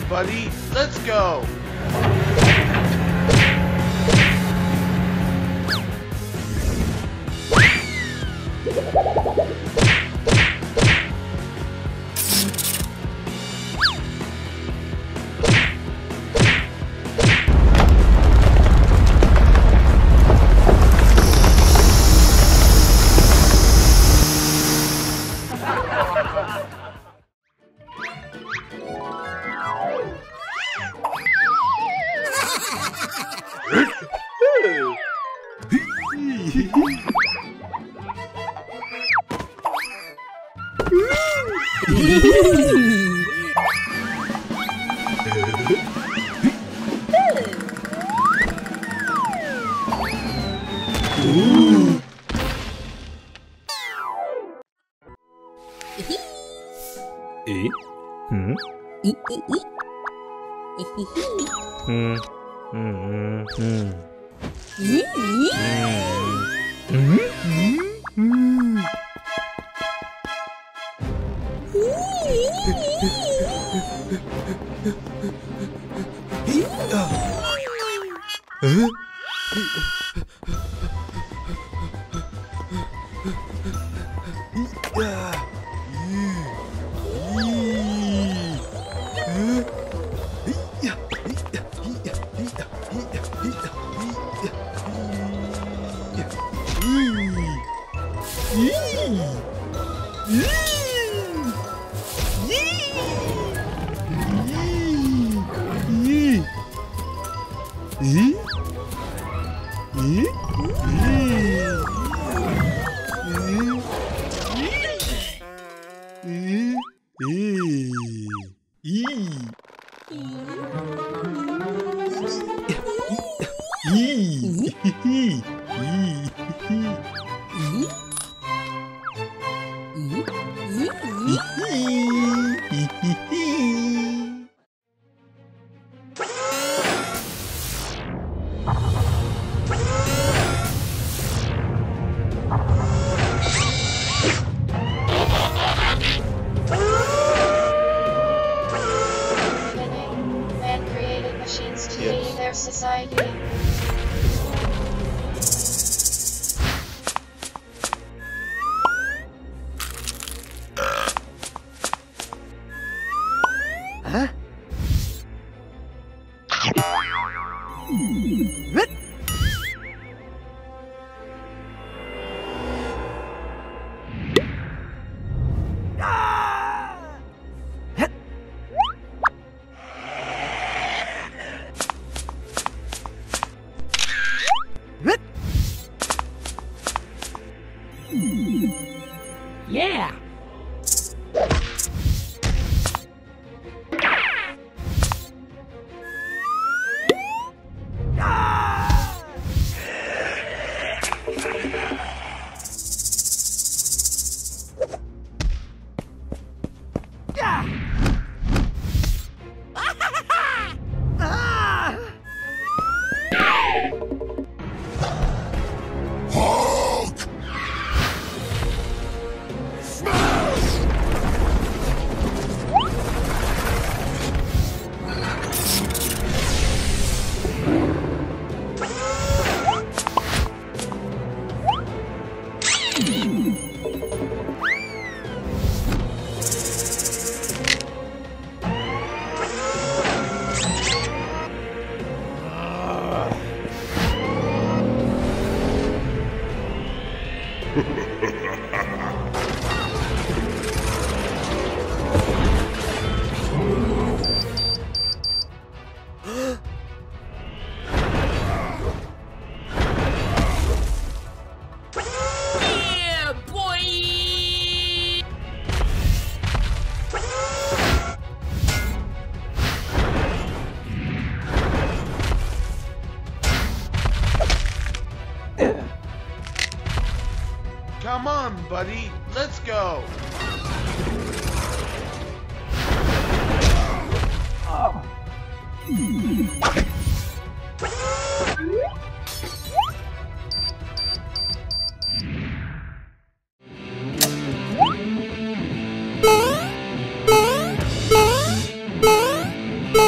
Congratulations, buddy. Let's go. Come on, buddy, let's go.